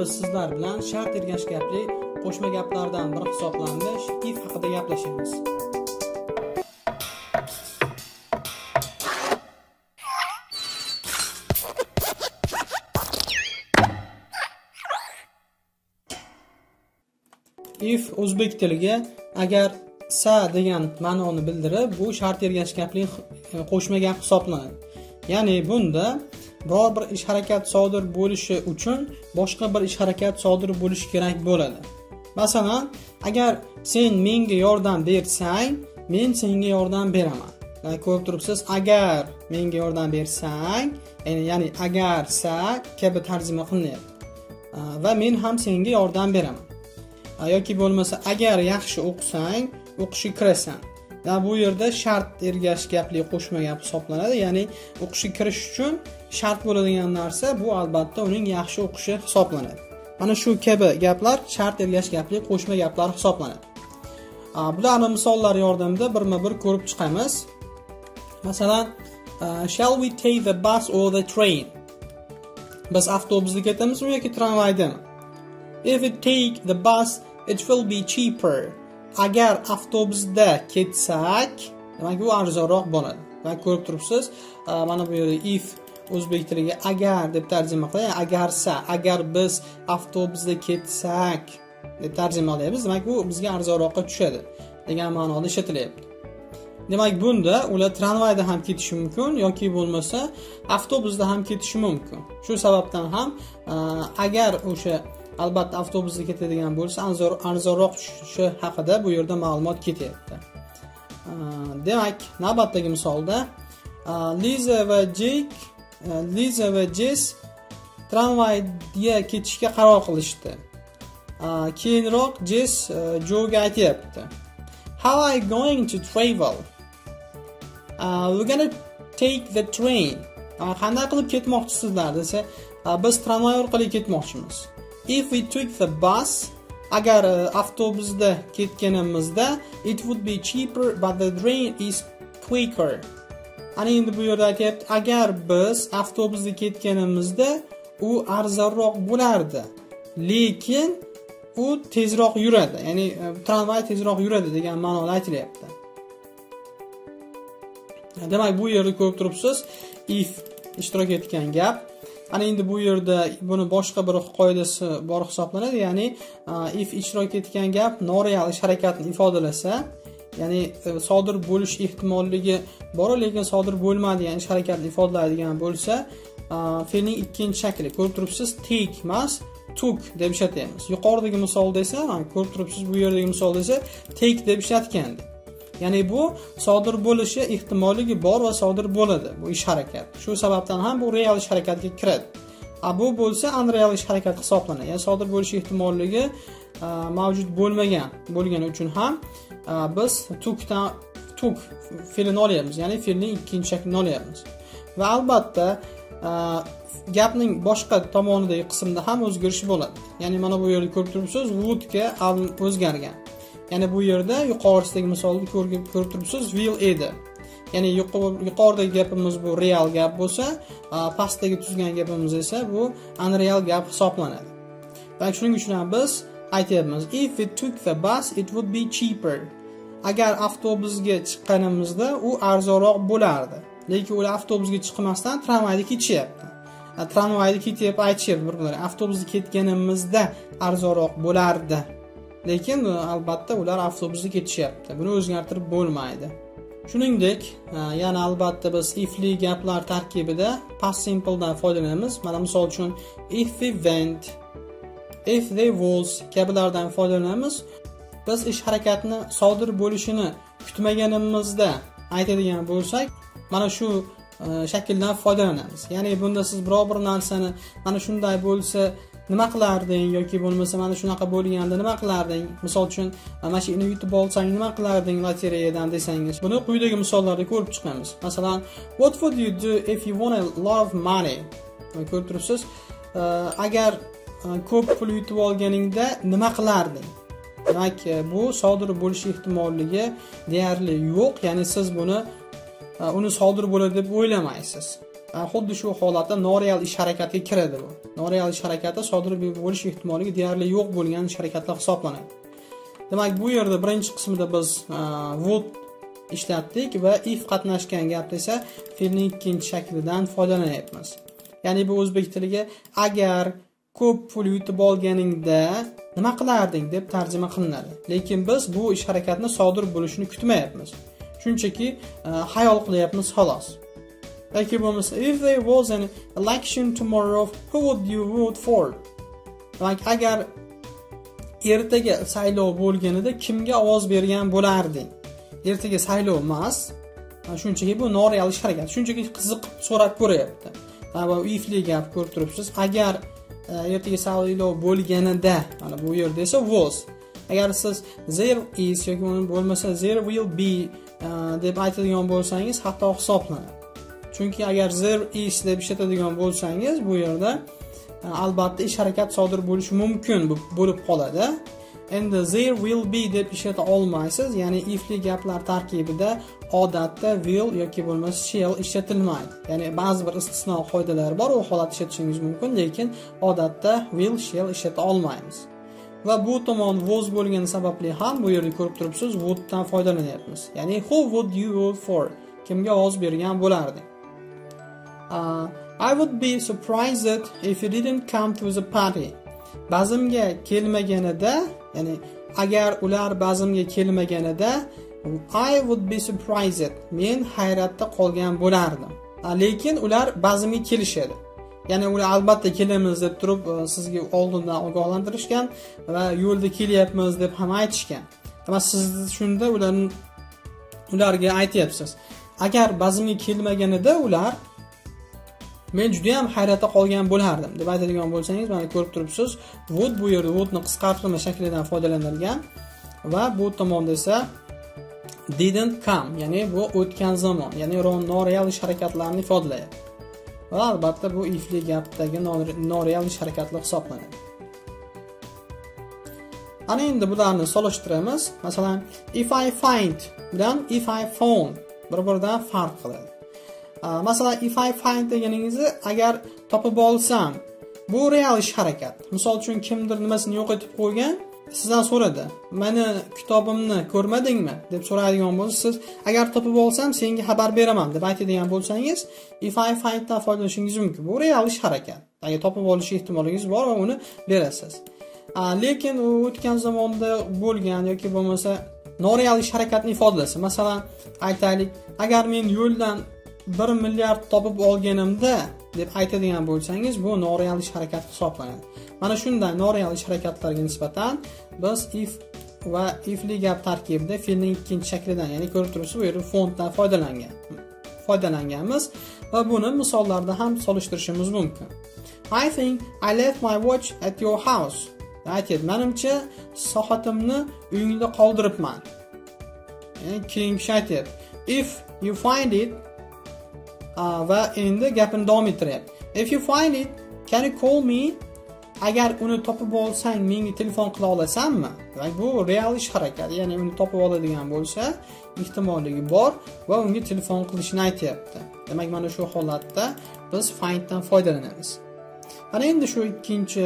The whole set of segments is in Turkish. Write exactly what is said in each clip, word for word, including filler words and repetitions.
Burada sizler bilan shart ergash gapli qo'shma gaplardan biri hisoblanish if haqida gaplashamiz. If o'zbek tiliga agar sa degan ma'noni bildirib, bu shart ergash gapli qo'shma gap hisoblanadi. Ya'ni bunda biror bir ish harakat sodir bo'lishi uchun boshqa bir ish harakat sodir bo'lishi kerak bo'ladi. Masalan, agar sen menga yordam bersang, men senga yordam beraman. Ya'ni ko'rib turibsiz, agar menga yordam bersang, ya'ni agar sa kabi tarjima qilinyapti. Va men ham senga yordam beraman. Yoki bo'lmasa, agar yaxshi o'qisang, o'qishga kirasan. Da bu yerda shart ergash gapli qo'shma gap hisoblanadi. Ya'ni o'qishga kirish uchun shart bo'ladigan narsa bu albatta uning yaxshi o'qishi hisoblanadi. Mana shu kabi gaplar shart ergash gapli qo'shma gaplar hisoblanadi. Bularni misollar yordamida birma-bir ko'rib chiqamiz. Masalan, shall we take the bus or the train? Biz avtobusda ketamizmi yoki tramvaydami? If we take the bus, it will be cheaper. Agar avtobusda ketsak, demak u arzonroq bo'ladi. Va ko'rib turibsiz, mana bu yerda if o'zbek tiliga agar deb tarjima qilay, agarsa, agar biz avtobusda ketsak deb tarjima qilamiz, demak u bizga arzonroqqa tushadi degan ma'noda ishlatilyapti. Demak bunda ular tramvayda ham ketishi mumkin yoki bo'lmasa avtobusda ham ketishi mumkin. Shu sababdan ham agar o'sha albatta avtobusda ketadigan bo'lsa, arzonroq tushishi haqida bu yerda ma'lumot ketyapti. Demak, navbatdagi misolda Liza va Jek, Liza va Jess tramvayga ketishga qaror qilishdi. Keyinroq Jess Joe'ga aytibdi: "How are you going to travel?" Uh, "We're going to take the train." Qanday qilib ketmoqchisizlar desa, biz tramvay orqali ketmoqchimiz. If we took the bus, agar uh, avtobusda ketganimizda, it would be cheaper but the train is quicker. Ana endi bu yerda aytayapti, agar biz avtobusda ketganimizda u arzonroq bo'lardi, lekin u tezroq yuradi, ya'ni tramvay tezroq yuradi degan ma'noda aytilyapti. Demak, bu yerda ko'rib turibsiz, if ishtirok etgan gap. Ana endi bu yerda buni boshqa bir qoidasi bor hisoblanadi, ya'ni if ishtirok etgan gap noreal ish harakatni ifodalasa, ya'ni sodir bo'lish ehtimolligi bor, lekin sodir bo'lmagan ish harakatni ifodalaydigan bo'lsa, fe'lning ikkinchi shakli. Ko'rib turibsiz, take emas, took deb ishlatamiz. Yuqoridagi misolda esa, ko'rib turibsiz, bu yerdagi misolda esa take deb ishlatgandik. Ya'ni bu sodir bo'lishi ehtimolligi bor va sodir bo'ladi bu ish harakat. Shu sababdan ham bu real ish harakatga kiradi. A bu bo'lsa unreal ish harakat hisoblanadi. Ya'ni sodir bo'lish ehtimolligi mavjud bo'lmagan bo'lgani uchun ham biz tookdan took fe'lini olyapmiz, ya'ni fe'lning ikkinchi shaklini olyapmiz. Va albatta gapning boshqa tomonidagi qismda ham o'zgarish bo'ladi. Ya'ni mana bu yerda ko'rib turibsiz, woodga o'zgargan. Ya'ni bu yerda yuqorisidagi misolni ko'rib turibsiz, will edi. Ya'ni yuqoridagi gapimiz bu real gap bo'lsa, pastdagi tuzgan gapimiz esa bu unreal gap hisoblanadi. Va shuning uchun ham biz aytayapmiz, if we took the bus it would be cheaper. Agar avtobusga chiqqanimizda u arzonroq bo'lardi. Lekin ular avtobusga chiqmasdan tramvayda ketishyapti. Tramvayda ketib aytishyapti bir-birlari, avtobusga ketganimizda arzonroq bo'lardi. Lekin albatta ular avtobusda ketishyapti. Buni o'zgartirib bo'lmaydi. Shuningdek, yana albatta biz ifli gaplar tarkibida past simple dan foydalanamiz. Mana misol uchun if we went, if they was kabilardan foydalanamiz. Biz ish harakatni sodir bo'lishini kutmaganimizda aytadigan bo'lsak, mana shu shakldan foydalanamiz. Ya'ni bunda siz biror bir narsani mana shunday bo'lsa nima qilarding yoki bo'lmasa mana shunaqa bo'lganda nima qilarding? Misol uchun, mashinani yutib olsang nima qilarding lotereyadan desangiz, buni quyidagi misollarda ko'rib chiqamiz. Masalan, what would you do if you won a lot of money? Ko'rib turibsiz, agar ko'p pul yutib olganingda nima qilarding? Demak, bu sodir bo'lish ehtimolligi deyarli yo'q, ya'ni siz buni uni sodir bo'ladi deb o'ylamaysiz. xuddi shu holatda noreal ish harakatiga kiradi bu. Noreal ish harakati sodir bo'lish ehtimoli deyarli yo'q bo'lgan ish harakatlar hisoblanadi. Demak, bu yerda birinchi qismida biz would ishlatdik va if qatnashgan gapda esa fe'lning ikkinchi shaklidan foydalanyapmiz. Ya'ni bu o'zbek tiliga agar ko'p pul yutib olganingda nima qilarding deb tarjima qilinadi. Lekin biz bu ish harakatni sodir bo'lishini kutmayapmiz. Chunki hayol qilyapmiz xolos. Like if there was an election tomorrow, who would you vote for? Like agar ertaga saylov bo'lganida kimga ovoz bergan bo'larding? Ertaga saylov emas. Shunchaki bu noreal ish harakat. Shunchaki qiziq so'rab ko'rayapti. Mana bu ifli gap ko'rib turibsiz. Agar ertaga saylov bo'lganida, mana bu yerda esa was. Agar siz there is yoki bo'lmasa there will be deb aytadigan bo'lsangiz, hatto hisoblanadi. Chunki agar there is deb ishlatadigan bo'lsangiz, bu yerda albatta ish harakat sodir bo'lishi mumkin bo'lib qoladi. Endi there will be deb ishlata olmaysiz, ya'ni ifli gaplar tarkibida odatda will yoki bo'lmasa shall ishlatilmaydi. Ya'ni ba'zi bir istisno qoidalar bor, u holat ishlatishingiz mumkin, lekin odatda will shall ishlata olmaymiz. Va bu tomon was bo'lgani sababli ham bu yerda ko'rib turibsiz, would dan foydalanyapmiz. Ya'ni who would you vote for? Kimga ovoz bergan bo'lardi? Uh, I would be surprised if you didn't come to the party. Bazimga kelmaganida, ya'ni agar ular bazimga kelmaganida, I would be surprised. Men hayratda qolgan bo'lardim. Lekin ular bazimga kelishadi. Ya'ni ular albatta kelamiz deb turib sizga oldindan ogohlantirishgan va yo'lda kelyapmiz deb ham aytishgan. Ammo siz shunda ularni ularga aytyapsiz. Agar bazimga kelmaganida ular men juda ham hayratda qolgan bo'lardim deb aytadigan bo'lsangiz, mana ko'rib turibsiz, would bu yerda wouldni qisqartirma shaklidan foydalanilgan va bu tomonda esa didn't come, ya'ni bu o'tgan zamon, ya'ni noreal ish harakatlarini ifodalaydi. Va albatta bu ifli gapdagi noreal ish harakatlar hisoblanadi. Ana endi bularni solishtiramiz. Masalan, if I find bilan if I found bir-biridan farq qiladi. Uh, Masalan, if I find deganingizni agar topib olsam, bu real ish harakat. Misol uchun kimdir nimasini yo'qotib qo'ygan, sizdan so'radi. Meni kitobimni ko'rmadingmi deb so'raydigan bo'lsangiz, siz agar topib olsam, senga xabar beraman deb aytadigan bo'lsangiz, if I find dan foydalanishingiz mumkin. Bu real ish harakat. Ya'ni topib olish ehtimolingiz bor va uni berasiz. Uh, lekin u o'tgan zamonda bo'lgan yoki bo'lmasa noreal ish harakatni ifodalasa, masalan, aytaylik, agar men yo'ldan bir milliard topib olganimda deb aytadigan bo'lsangiz, bu noreal ish harakat hisoblanadi. Mana shunday noreal ish harakatlarga nisbatan biz if va ifli gap tarkibida fe'lning ikkinchi shaklidan, ya'ni ko'rib turibsiz, bu yerda fontdan foydalangan. Foydalanganmiz va buni misollarda ham solishtirishimiz mumkin. I think I left my watch at your house. Aytadi, menimcha soatimni uyingda qoldiribman. Ya'ni keyingi shakl. If you find it va endi gapini davom ettiryapti. If you find it, can you call me? Agar uni topib olsang, menga telefon qila olasanmi? Demak, bu real ish harakati. Ya'ni uni topib oladigan bo'lsa, ehtimolligi bor va unga telefon qilishni aytayapti. Demak, mana shu holatda biz find dan foydalanamiz. Mana endi shu ikkinchi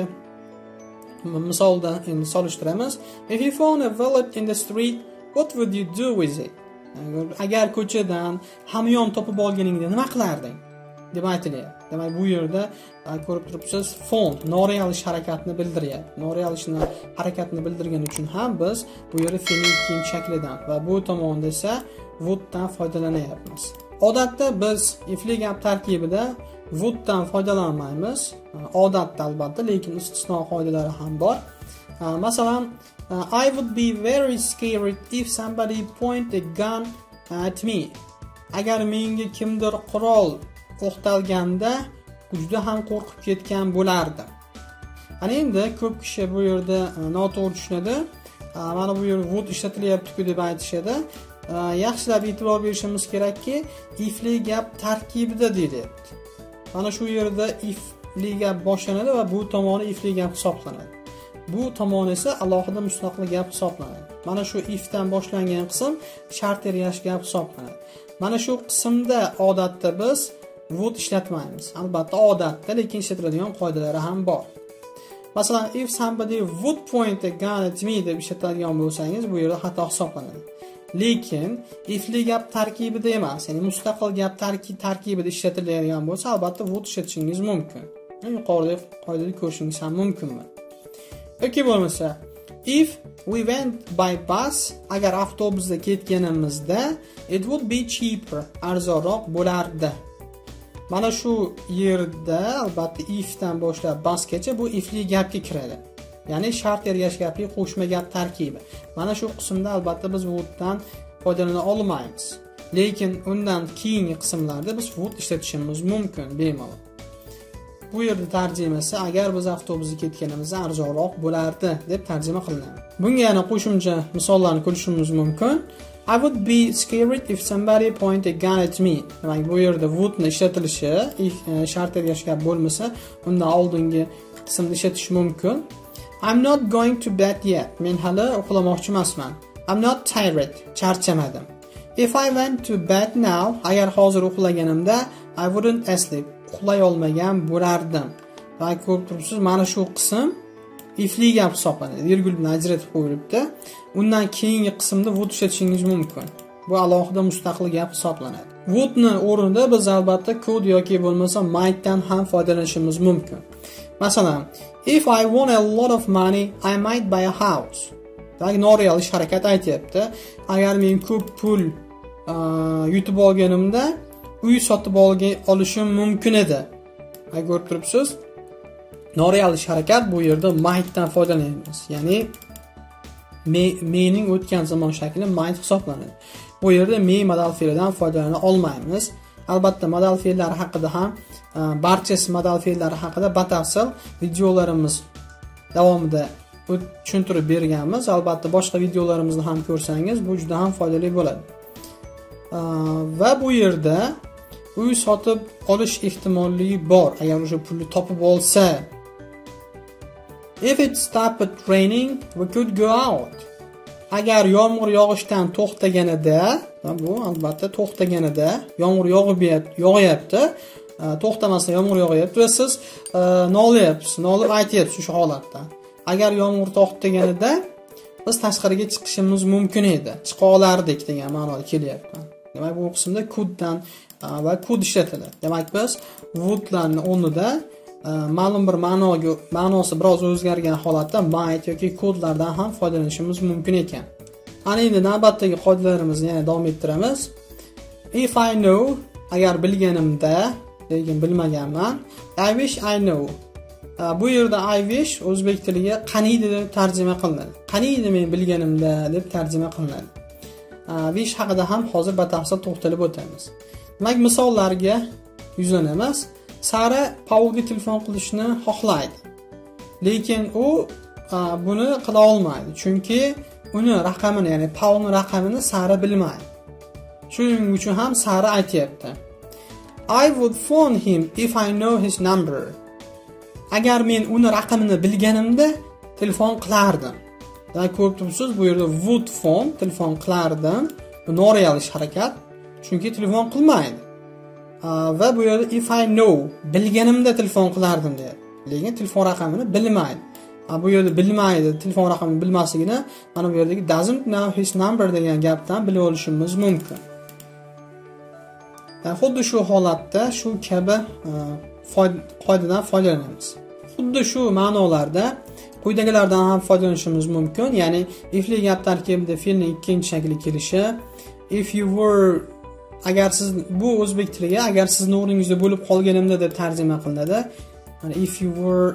misolda endi solishtiramiz. If you found a wallet in the street, what would you do with it? Agar ko'chadan hamyon topib olganingda nima qilarding deb aytilyapti. Demak, bu yerda ko'rib turibsiz, fond noreal ish harakatni bildiryapti. Noreal ishni harakatni bildirgani uchun ham biz bu yerda fe'lning ikkinchi shaklidan va bu tomonda esa would dan foydalanyapmiz. Odatda biz ifli gap tarkibida would dan foydalanmaymiz. Odatda albatta, lekin istisno qoidalari ham bor. Masalan, Uh, I would be very scared if somebody point a gun at me. Agar menga kimdir qurol o'qtalganda juda ham qo'rqib ketgan bo'lardim. Ana endi ko'p kishi bu yerda noto'g'ri tushunadi. Mana bu yerda would ishlatilyapti-ku deb aytishadi. Yaxshilab e'tibor berishimiz kerakki, ifli gap tarkibida deyilyapti. Mana shu yerda ifli gap boshlanadi va bu tomoni ifli gap hisoblanadi. Bu tomoni esa alohida mustaqil gap hisoblanadi. Mana shu ifdan boshlangan qism shart ergash gap hisoblanadi. Mana shu qismda odatda biz would ishlatmaymiz. Albatta odatda lekin ishlatiladigan qoidalari ham bor. Masalan, if somebody would point a gun at me deb ishlatadigan bo'lsangiz, bu yerda xato hisoblanadi. Lekin ifli gap tarkibida emas, ya'ni mustaqil gap tarkibida ishlatiladigan bo'lsa, albatta would ishlatishingiz mumkin. Yuqoridagi qoidani ko'rishingiz ham mumkinmi? Yoki bo'lmasa, if we went by bus, agar avtobusda ketganimizda, it would be cheaper, arzonroq bo'lardi. Mana shu yerda albatta if'dan boshlab busgacha bu ifli gapga kiradi. Ya'ni shart ergash gapli qo'shma gap tarkibi. Mana shu qismda albatta biz would'dan foydalana olmaymiz. Lekin undan keyingi qismlarda biz would ishlatishimiz mumkin bemalol. Bu yerda tarjimasi agar biz avtobusga ketganimizda arzonroq bo'lardi deb tarjima qilinadi. Bunga yana qo'shimcha misollarni ko'rishimiz mumkin. I would be scared if somebody point a gun at me. Demak, bu yerda would ni ishlatilishi shart ergash gap bo'lmasa, undan oldingi qismni ishlatish mumkin. I'm not going to bed yet. Men hali uxlamoqchi emasman. I'm not tired. Charchamadim. If I went to bed now, agar hozir uxlaganimda, I wouldn't sleep. Uxlay olmagan bo'lardim. Va ko'p turibsiz, mana shu qism ifli gap hisoblanadi. Virgul bilan ajratib qo'yilibdi. Undan keyingi qismda would ishlatishingiz mumkin. Bu alohida mustaqil gap hisoblanadi. Would ni o'rnida biz albatta could yoki bo'lmasa might dan ham foydalanishimiz mumkin. Masalan, if I won a lot of money, I might buy a house. Demak, noreal ish harakat aytibdi. Agar men ko'p pul yutib olganimda uy sotib olishim mumkin edi. Ay ko'rib turibsiz, noreal ish harakat bu yerda might'dan foydalanamiz. Ya'ni mening o'tgan zamon shakli might hisoblanadi. Bu yerda me modal fe'lidan foydalana olmaymiz. Albatta modal fe'llar haqida ham barchasi modal fe'llar haqida batafsil videolarimiz davomida tushuntirib berganmiz. Albatta boshqa videolarimizni ham ko'rsangiz, bu juda ham foydali bo'ladi. Va bu yerda uy sotib olish ehtimolligi bor agar o'sha pulni topib olsa. If it stopped raining, we could go out. Agar yomg'ir yog'ishdan to'xtaganida, bu albatta to'xtaganida yomg'ir yog'ib yog'yapti, to'xtamasdan yomg'ir yog'yapti va siz nolayapsiz, nolib aytyapsiz o'sha holatda. Agar yomg'ir to'xtaganida biz tashqariga chiqishimiz mumkin edi, chiqa olardik degan ma'noda kelyapti. Demak, bu qismda could'dan va could ishlatiladi. Demak, biz would'larni o'rnida ma'lum bir ma'noga, ma'nosi biroz o'zgargan holatda might yoki could'lardan ham foydalanishimiz mumkin ekan. Ana endi navbatdagi qoidalarimizni yana davom ettiramiz. If I know, agar bilganimda, lekin bilmaganman. I wish I know. Bu yerda I wish o'zbek tiliga qaniydi deb tarjima qilinadi. Qaniydi men bilganimda deb tarjima qilinadi. Wish haqida ham hozir batafsil to'xtalib o'tamiz. Demak, misollarga yuzlanamiz. Sara Paulga telefon qilishni xohlaydi. Lekin u buni qila olmaydi, chunki uni raqamini, ya'ni Paulning raqamini Sara bilmaydi. Shuning uchun ham Sara aytayapti. I would phone him if I know his number. Agar men uni raqamini bilganimda telefon qilardim. Demak, ko'rib turibsiz, bu yerda would phone telefon qilardim. Bu noreal ish harakat, chunki telefon qilmaydi. Va bu yerda if I know, bilganimda telefon qilardim deydi. Lekin telefon raqamini bilmaydi. Bu yerda bilmaydi, telefon raqamini bilmasligini mana bu yerdagi doesn't know his number degan gapdan bilib olishimiz mumkin. Xuddi shu holatda shu kabi qoidadan foydalanamiz. Xuddi shu ma'nolarda quyidagilardan ham foydalanishimiz mumkin. Ya'ni ifli gap tarkibida fe'lning ikkinchi shakli kelishi. If you were, agar siz, bu o'zbek tiliga agar sizning o'rningizda bo'lib qolganimda deb tarjima qilinadi. Mana if you were,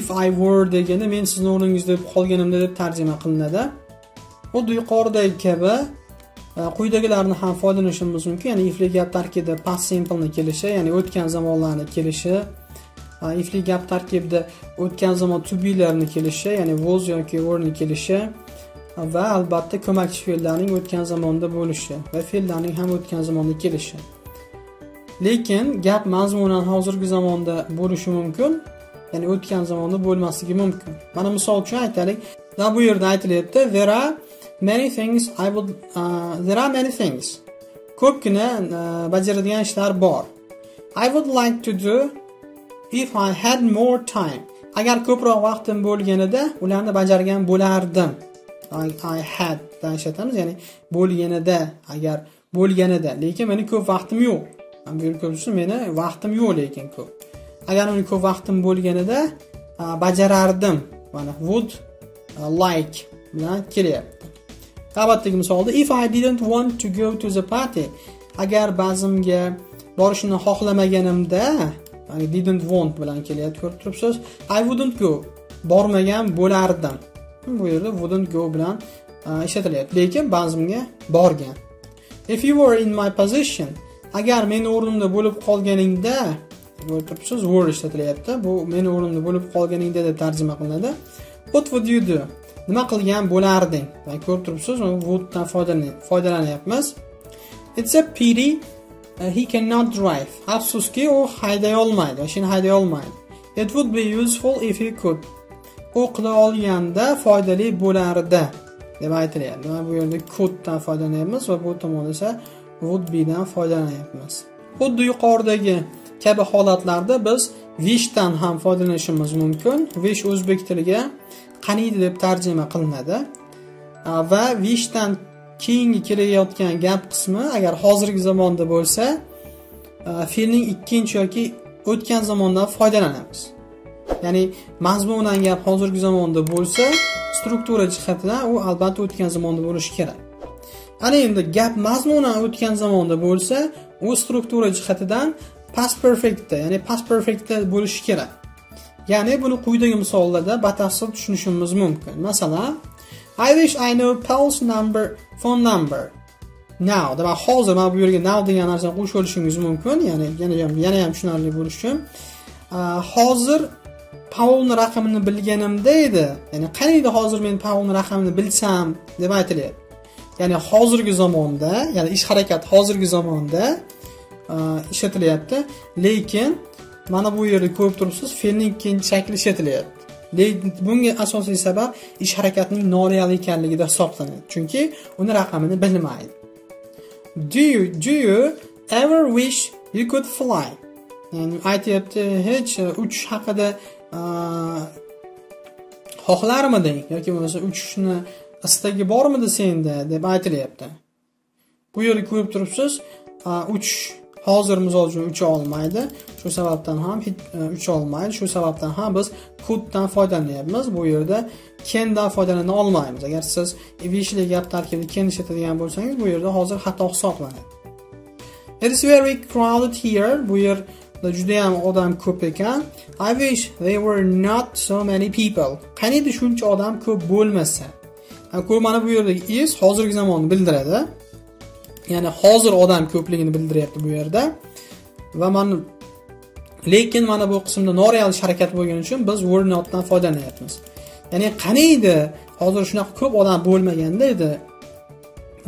if I were degani men sizning o'rningizda bo'lib qolganimda deb tarjima qilinadi. Xuddi yuqoridagi kabi quyidagilarni ham foydalanishimiz mumkin. Ya'ni ifli gap tarkibida past simple kelishi, ya'ni o'tgan zamonlarni kelishi. Ifli gap tarkibida o'tgan zamon to be'larini kelishi, ya'ni was yoki were kelishi va albatta ko'makchi fe'llarning o'tgan zamonda bo'lishi va fe'llarning ham o'tgan zamonda kelishi. Lekin gap mazmunan hozirgi zamonda bo'lishi mumkin, ya'ni o'tgan zamonda bo'lmasligi mumkin. Mana misol uchun aytaylik, da bu yerda aytilyapti, there are many things I would uh, there are many things. ko'pgina bajaradigan ishlar bor. I would like to do if I had more time. Agar ko'proq vaqtim bo'lganida ularni bajargan bo'lardim. I, I had dan ishlatamiz, ya'ni bo'lganida, agar bo'lganida. Lekin meni ko'p vaqtim yo'q. Men ko'pchisi meni vaqtim yo'q lekin ko'p. Agar meni ko'p vaqtim bo'lganida bajarardim. Mana would like bilan kelyapti. Qabatdagi misolda if I didn't want to go to the party. Agar ba'zimga borishni xohlamaganimda, ya'ni didn't want bilan kelyapti, ko'rib turibsiz. I wouldn't go. Bormagan bo'lardim. Bu yerda wouldn't go bilan ishlatilyapti. Lekin ba'zimga borgan. If you were in my position, agar men o'rnimda bo'lib qolganingda, ko'rib turibsiz, were ishlatilyapti. Bu men o'rnimda bo'lib qolganingda deb tarjima qilinadi. What would you do? Nima qilgan bo'larding? Mana ko'rib turibsiz, would'dan foydalanyapmiz. It's a pity uh, he cannot drive. Afsuski, u hayday olmaydi, mashina hayday olmaydi. It would be useful if he could. U qila olganda foydali bo'lardi deb aytilyapti. Mana bu yerda could'dan foydalanyapmiz va bu tomonda esa would be'dan foydalanyapmiz. Xuddi yuqoridagi kabi holatlarda biz wish'dan ham foydalanishimiz mumkin. Wish o'zbek tiliga qaniydi deb tarjima qilinadi va wish'dan keyingi kelayotgan gap qismi agar hozirgi zamonda bo'lsa, fe'lning ikkinchi yoki o'tgan zamondan foydalanamiz. Ya'ni mazmunan gap hozirgi zamonda bo'lsa, struktura jihatidan u albatta o'tgan zamonda bo'lishi kerak. Ana endi gap mazmunan o'tgan zamonda bo'lsa, u struktura jihatidan past perfectda, ya'ni past perfectda bo'lishi kerak. Ya'ni buni quyidagi misollarda batafsil tushunishimiz mumkin. Masalan, I wish I know Paul's number, phone number. Now, demak hozir mana bu yerga now degan narsani qo'shib olishingiz mumkin, ya'ni yana ham yana ham tushunarli bo'lishi uchun. Hozir Paulning raqamini bilganimda edi. Ya'ni qaniydi hozir men Paulning raqamini bilsam deb aytilyapti. Ya'ni hozirgi zamonda, ya'ni ish harakat hozirgi zamonda ishlatilyapti, lekin mana bu yerda ko'rib turibsiz, fe'lning ikkinchi shakli ishlatilyapti. Lekin bunga asosiy sabab ish harakatining noreal ekanligida hisoblanadi. Chunki uni raqamini bilmaydi. Do you, do you ever wish you could fly? Ya'ni aytayapti, hech uchish haqida xohlarmiding yoki bo'lmasa uchishni istagi bormidi senda deb aytilyapti. Bu yerda ko'rib turibsiz, uchish hozir misol uchun ucha olmaydi. Shu sababdan ham ucha olmaydi. Shu sababdan ham biz could'dan foydalanyapmiz. Bu yerda can'dan foydalana olmaymiz. Agar siz wish'li gap tarkibida can ishlatadigan bo'lsangiz, bu yerda hozir xato hisoblanadi. It's very crowded here. Bu yerda juda ham odam ko'p ekan. I wish there were not so many people. Qaniydi shuncha odam ko'p bo'lmasa. Ko'p mana bu yerdagi is hozirgi zamonni bildiradi. Ya'ni hozir odam ko'pligini bildiryapti bu yerda. Va men lekin mana bu qismda noreal harakat bo'lgani uchun biz were not'dan foydalanyapmiz. Ya'ni qaniydi hozir shunaqa ko'p odam bo'lmaganda edi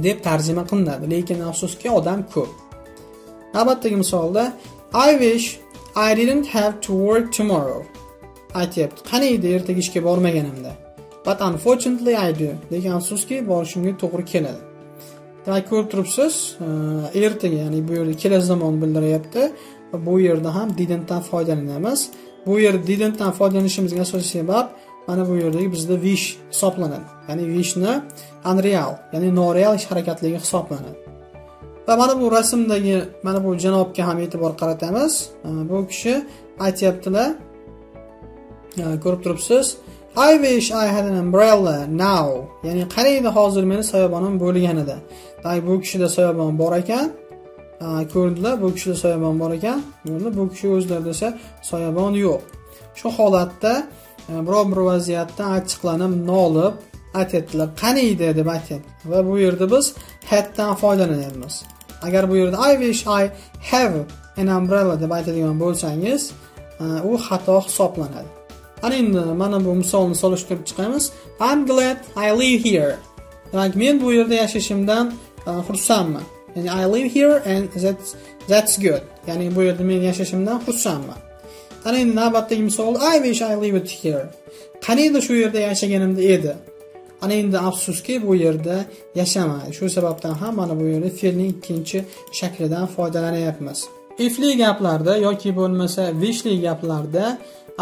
deb tarjima qilinadi. Lekin afsuski odam ko'p. Navbatdagi misolda I wish I didn't have to work tomorrow. Aytayapti, qaniydi ertaga ishga bormaganimda. But unfortunately I do. Lekin afsuski borishimga to'g'ri keladi. Demak ko'rib turibsiz, ertaga, ya'ni bu yerda kelasi zamon bildiryapti. Bu yerda ham didn'tdan foydalanamiz. Bu yerda didn'tdan foydalanishimizga asosiy sabab mana bu yerdagi bizda wish hisoblanadi. Ya'ni wish'ni unreal, ya'ni noreal ish harakatligi hisoblanadi. Va mana bu rasmdagi mana bu janobga ham e'tibor qaratamiz. Bu kishi aytayaptilar, ko'rib turibsiz, I wish I had an umbrella now. Ya'ni qaniydi hozir meni soyabonim bo'lganida. Demak bu kishida soyabon bor ekan. Ko'rdilar, bu kishida soyabon bor ekan. Endi bu kishi o'zlarida esa soyabon yo'q. Shu holatda biror bir vaziyatda achchiqlanib, nolib aytadilar, qaniydi deb aytadi. Va bu yerda biz haddan foydalanamiz. Agar bu yerda I wish I have an umbrella deb aytadigan bo'lsangiz, u xato hisoblanadi. Ana endi mana bu misolni solishtirib chiqamiz. I'm glad I live here. Demak, men bu yerda yashashimdan xursandman. Ya'ni I live here and that's that's good. Ya'ni bu yerda men yashashimdan xursandman. Ana endi navbatdagi misol I wish I lived here. Qaniydi shu yerda yashaganimda edi. Ana endi afsuski bu yerda yashamaydi. Shu sababdan ham mana bu yerda fe'lning ikkinchi shaklidan foydalanyapmiz. Ifli gaplarda yoki bo'lmasa wishli gaplarda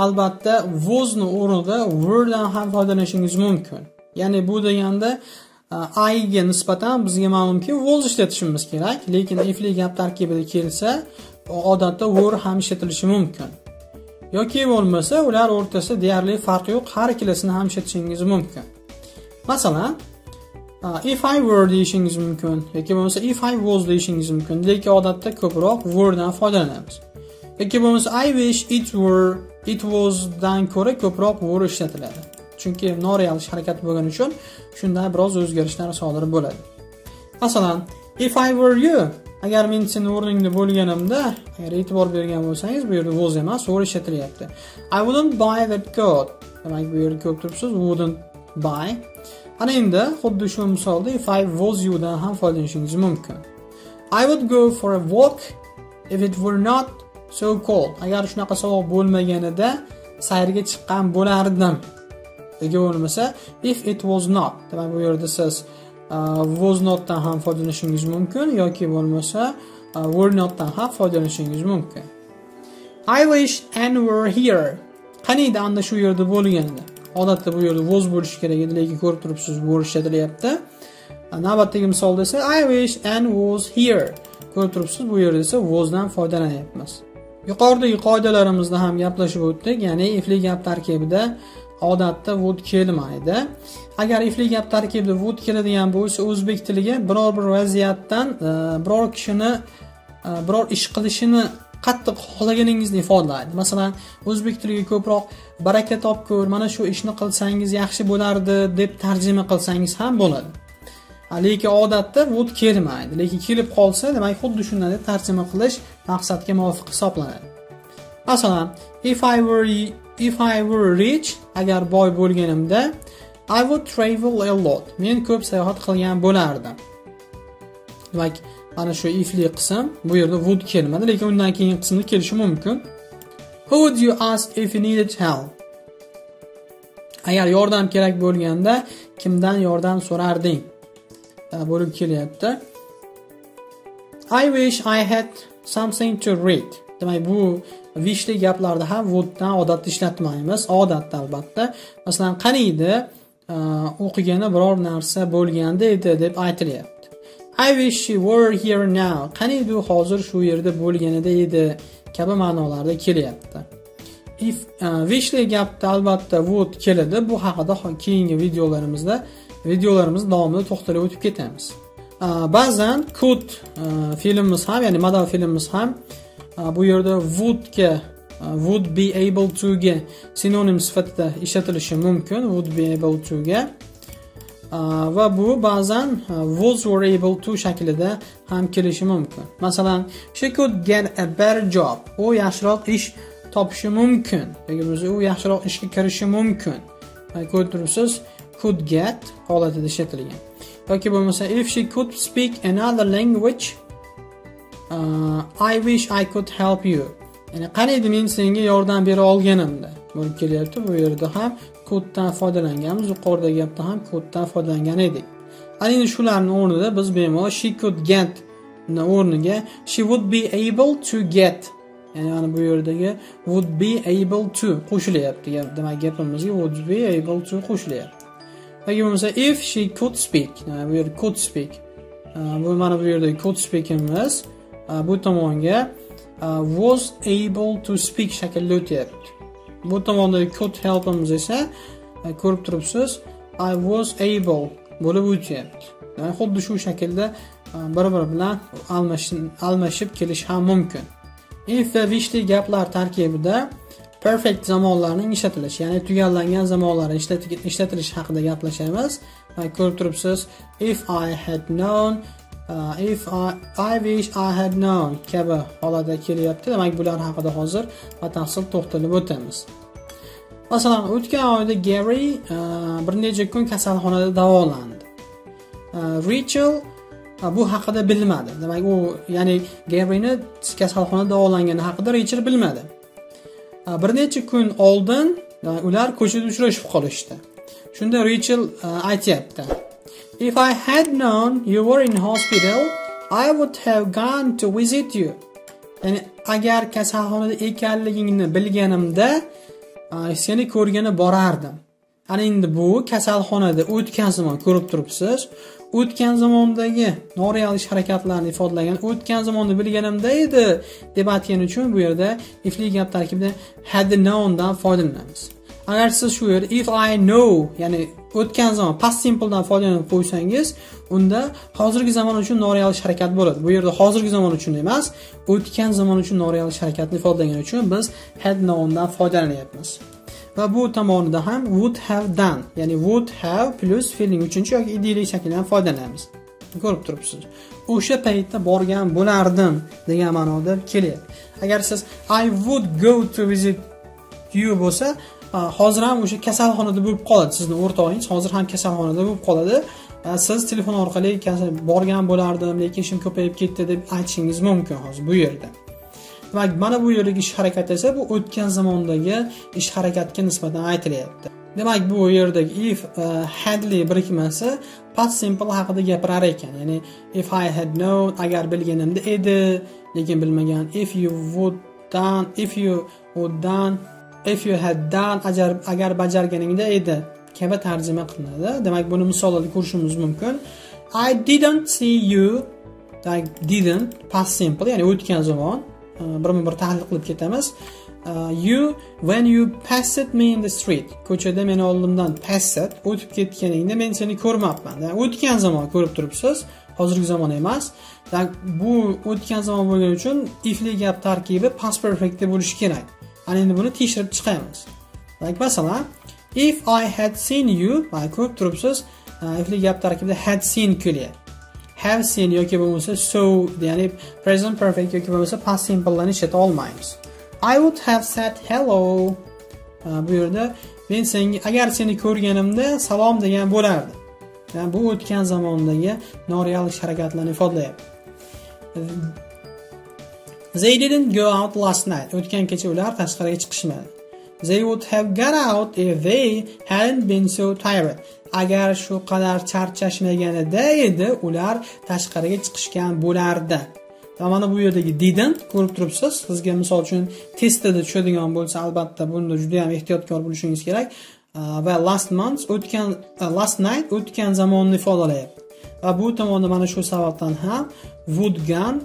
albatta wozni o'rnida werdan ham foydalanishingiz mumkin. Ya'ni bu deganda I ga nisbatan bizga ma'lumki was ishlatishimiz kerak, lekin ifli gap tarkibida kelsa, odatda were ham ishlatilishi mumkin. Yoki bo'lmasa, ular o'rtasida deyarli farq yo'q, har ikkilasini ham ishlatishingiz mumkin. Masalan, if I were deyishingiz mumkin yoki bo'lmasa if I was deyishingiz mumkin, lekin odatda ko'proq were dan foydalanamiz. Yoki bo'lmasa I wish it were, it was dan ko'ra ko'proq were ishlatiladi. Chunki noreal harakat bo'lgani uchun shunda biroz o'zgarishlar sodir bo'ladi. Masalan, if I were you, agar men sening o'rningda bo'lganimda, agar e'tibor bergan bo'lsangiz, bu yerda was emas, were ishlatilyapti. I wouldn't buy that coat. Demak, bu yerda ko'p turibsiz, wouldn't buy. Ana endi xuddi shu misolda if I was you dan ham foydalanishingiz mumkin. I would go for a walk if it were not so cold. Agar shunaqa sovuq bo'lmaganida sayrga chiqqan bo'lardim. Yoki bo'lmasa if it was not, demak bu yerda siz was not dan ham foydalanishingiz mumkin yoki bo'lmasa were not dan ham foydalanishingiz mumkin. I wish Anne were here. Qaniydi Anna shu yerda bo'lganida. Odatda bu yerda was bo'lishi kerak edi, lekin ko'rib turibsiz were ishlatilyapti. Navbatdagi misolda esa I wish Anne was here. Ko'rib turibsiz bu yerda esa was dan foydalanyapmiz. Yuqoridagi qoidalarimizda ham gaplashib o'tdik, ya'ni ifli gap tarkibida odatda would kelmaydi. Agar ifli gap tarkibida would keladigan bo'lsa, o'zbek tiliga biror bir vaziyatdan biror kishini biror ish qilishini qattiq xohlaganingizni ifodalaydi. Masalan, o'zbek tiliga ko'proq baraka topkur, mana shu ishni qilsangiz yaxshi bo'lardi deb tarjima qilsangiz ham bo'ladi. Lekin odatda would kelmaydi. Lekin kelib qolsa, demak, xuddi shundan deb tarjima qilish maqsadga muvofiq hisoblanadi. Masalan, if I were If I were rich, agar boy bo'lganimda, I would travel a lot. Men ko'p sayohat qilgan bo'lardim. Demak, mana shu ifli qism bu yerda would kelmadi, lekin undan keyingi qismda kelishi mumkin. Who would you ask if you needed help? Agar yordam kerak bo'lganda, kimdan yordam so'rarding? Bo'lib kelyapti. I wish I had something to read. Demak, bu wishli gaplarda ham would'dan odatda ishlatmaymiz. Odatda albatta. Masalan, qaniydi o'qigani biror narsa bo'lganda edi deb aytilyapti. I wish she were here now. Qaniydi u hozir shu yerda bo'lganida edi kabi ma'nolarda kelyapti. If wishli gapda albatta would keladi. Bu haqida keyingi videolarimizda videolarimiz davomida to'xtalib o'tib ketamiz. Ba'zan could filmimiz ham, ya'ni modal filmimiz ham bu yerda would ga would be able to ga sinonim sifatida ishlatilishi mumkin, would be able to ga va bu ba'zan was were able to shaklida ham kelishi mumkin. Masalan, she could get a better job. U yaxshiroq ish topishi mumkin yoki bo'lmasa u yaxshiroq ishga kirishi mumkin. Ko'rib turibsiz, could get holatida ishlatilgan. Yoki bo'lmasa if she could speak another language, Uh, I wish I could help you. Ya'ni qaniydi men senga yordam bera olganimda. Bo'lib kelyapti. Bu yerda ham could dan foydalanganmiz. Yuqoridagi gapda ham could dan foydalangan edik. Ana shularning o'rnida biz bemalol she could get ni o'rniga she would be able to get. Ya'ni mana bu yerdagi would be able to qo'shilyapti. Demak, gapimizga would be able to qo'shilyapti. Yoki bo'lmasa if she could speak. Ya'ni bu yer could speak. Bu mana bu yerdagi could speakimiz bu tomonga was able to speak shaklida o'tyapti. Bu tomondagi could helpimiz esa ko'rib turibsiz, I was able bo'lib o'tyapti. Ya'ni xuddi shu shaklda bir-biri bilan almashib kelish ham mumkin. If va wishli gaplar tarkibida perfect zamonlarning ishlatilishi, ya'ni tugallangan zamonlar ishlatilishi haqida gaplashamiz. Ko'rib turibsiz, if I had known, Uh, if I, I wish I had known kabi holatda kelyapti. Demak, bular haqida hozir batafsil to'xtalib o'tamiz. Masalan, o'tgan oyda Gary uh, bir necha kun kasalxonada davolandi. Uh, Rachel uh, bu haqida bilmadi. Demak, u ya'ni Garyni kasalxonada davolangani haqida Rachel bilmadi. Uh, bir necha kun oldin uh, ular ko'chada uchrashib qolishdi. Shunda Rachel aytyapti. If I had known you were in hospital, I would have gone to visit you. Yani agar kasalxonada ekanligingni bilganimda seni ko'rgani borardim. Ana endi bu kasalxonada o'tgan zamon ko'rib turibsiz. O'tgan zamondagi noreal ish harakatlarini ifodalagan, o'tgan zamonni bilganimda edi deb aytgan uchun bu yerda ifli gap tarkibida had known dan foydalanamiz. Agar siz shu yerda if I know, ya'ni o'tgan zamon past simple dan foydalanib qo'ysangiz, unda hozirgi zamon uchun noreal ish harakat bo'ladi. Bu yerda hozirgi zamon uchun emas, o'tgan zamon uchun noreal ish harakatni ifodalagani uchun biz had known dan foydalanyapmiz. Va bu tomonida ham would have done, ya'ni would have plus feeling uchinchi yoki idiylik shaklidan foydalanamiz. Ko'rib turibsiz. O'sha paytda borgan bo'lardim degan ma'noda kelyapti. Agar siz I would go to visit you bo'lsa, hozir ham o'sha kasalxonada bo'lib qoladi. Sizning o'rtog'ingiz hozir ham kasalxonada bo'lib qoladi. Siz telefon orqali borgan bo'lardim, lekin ishim ko'payib ketdi deb aytishingiz mumkin hozir bu yerda. Va mana bu yerdagi ish harakati esa bu o'tgan zamondagi ish harakatga nisbatan aytilyapti. Demak, bu yerdagi if hadli birikmasi past simple haqida gapirar ekan. Ya'ni if I had known, agar bilganimda edi, lekin bilmagan. If you would done, if you would done, if you had done, agar bajarganingda edi kabi tarjima qilinadi. Demak, buni misollarda ko'rishimiz mumkin. I didn't see you. I didn't past simple, ya'ni o'tgan zamon. Bir-bir tahlil qilib ketamiz. You when you passed me in the street. Ko'chada meni oldimdan passed, o'tib ketganingda men seni ko'rmabman. O'tgan zamon ko'rib turibsiz, hozirgi zamon emas. Bu o'tgan zamon bo'lgani uchun ifli gap tarkibi past perfectda bo'lishi kerak. Ana endi buni tekshirib chiqamiz. Masalan, if I had seen you, ko'rib turibsiz, ifli gap tarkibida had seen kelyapti. Have seen yoki bo'lmasa so, ya'ni present perfect yoki bo'lmasa past simple'larni ishlata olmaymiz. I would have said hello. Bu yerda men senga agar seni ko'rganimda salom degan bo'lardi. Ya'ni bu o'tgan zamondagi noreal ish harakatlarni ifodalayapti. They didn't go out last night. O'tgan kecha ular tashqariga chiqishmadi. They would have gone out if they hadn't been so tired. Agar shu qadar charchashmaganida edi, ular tashqariga chiqishgan bo'lardi. Mana bu yerdagi didn't ko'rib turibsiz. Sizga misol uchun testda tushadigan bo'lsa, albatta bunda juda ham ehtiyotkor bo'lishingiz kerak. Va last month o'tgan last night o'tgan zamonni ifodalayapti. Va bu tomonda mana shu sababdan ham would gone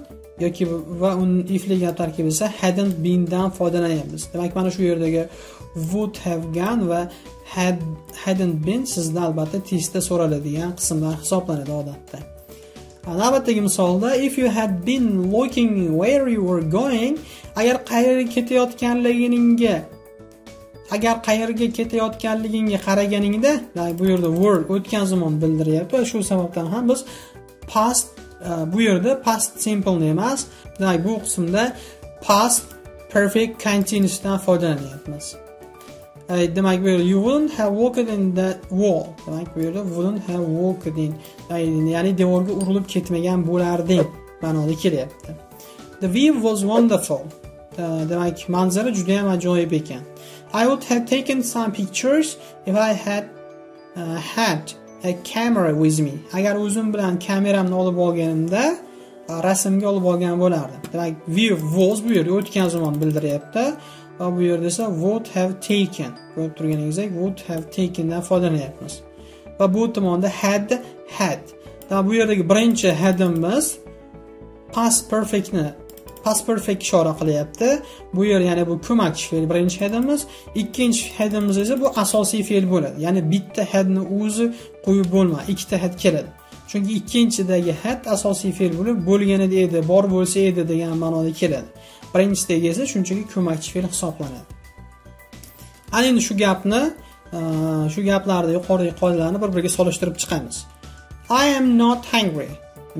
yoki va uning ifli gap tarkibi esa hadn't been dan foydalanyapmiz. Demak, mana shu yerdagi would have gone va had hadn't been sizdan albatta testda so'raladigan qismlar hisoblanadi odatda. Navbatdagi misolda if you had been looking where you were going, agar qayerga ketayotganligingga agar qayerga ketayotganligingga qaraganingda, bu yerda were o'tgan zamon bildiryapti va shu sababdan ham biz past bu yerda past simple emas, bu qismda past perfect continuous dan foydalanyapmiz. Demak, bu yerda you wouldn't have walked in the wall. Demak, bu yerda wouldn't have walked in, ya'ni devorga urilib ketmagan bo'larding ma'noda kelyapti. The view was wonderful. Demak, manzara juda ham ajoyib ekan. I would have taken some pictures if I had uh, had a camera with me. Agar o'zim bilan kameramni olib olganimda rasmga olib olgan bo'lardim. Demak, view was bu yerda o'tgan zamon bildiryapti. Va bu yerda esa would have taken. Ko'rib turganingizdek would have taken dan foydalanyapmiz. Va bu tomonda had had. Da bu yerdagi birinchi hadimiz past perfectni past perfect ishora qilyapti. Bu yer ya'ni bu ko'makchi fe'l birinchi hadimiz, ikkinchi hadimiz esa bu asosiy fe'l bo'ladi. Ya'ni bitta hadni o'zi qo'yib bo'lmaydi, ikkita had keladi. Chunki ikkinchidagi had asosiy fe'l bo'lib bo'lganida edi, bor bo'lsa edi degan ma'noda keladi. Birinchisidagi esa shunchaki ko'makchi fe'l hisoblanadi. Ana endi shu gapni, shu gaplarni yuqoridagi qoidalarni bir-biriga solishtirib chiqamiz. I am not hungry.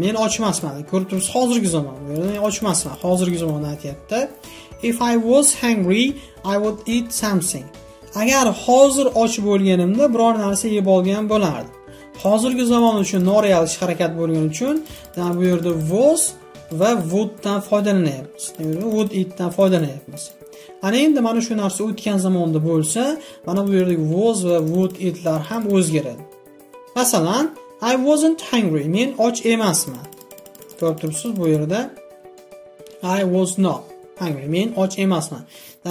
Men och emasman. Ko'rib turibsiz, hozirgi zamon. Men och emasman. Hozirgi zamonni aytayapti. If I was hungry, I would eat something. Agar hozir och bo'lganimda biror narsa yeb olgan bo'lardim. Hozirgi zamon uchun noreal ish harakat bo'lgani uchun, bu yerda was va would dan foydalanayapmiz. Would it dan foydalanayapmiz. Ana endi mana shu narsa o'tgan zamonda bo'lsa, mana bu yerda was va would itlar ham o'zgaradi. Masalan, I wasn't hungry. Men och emasman. Ko'rib turibsiz bu yerda I was not hungry. Men och emasman.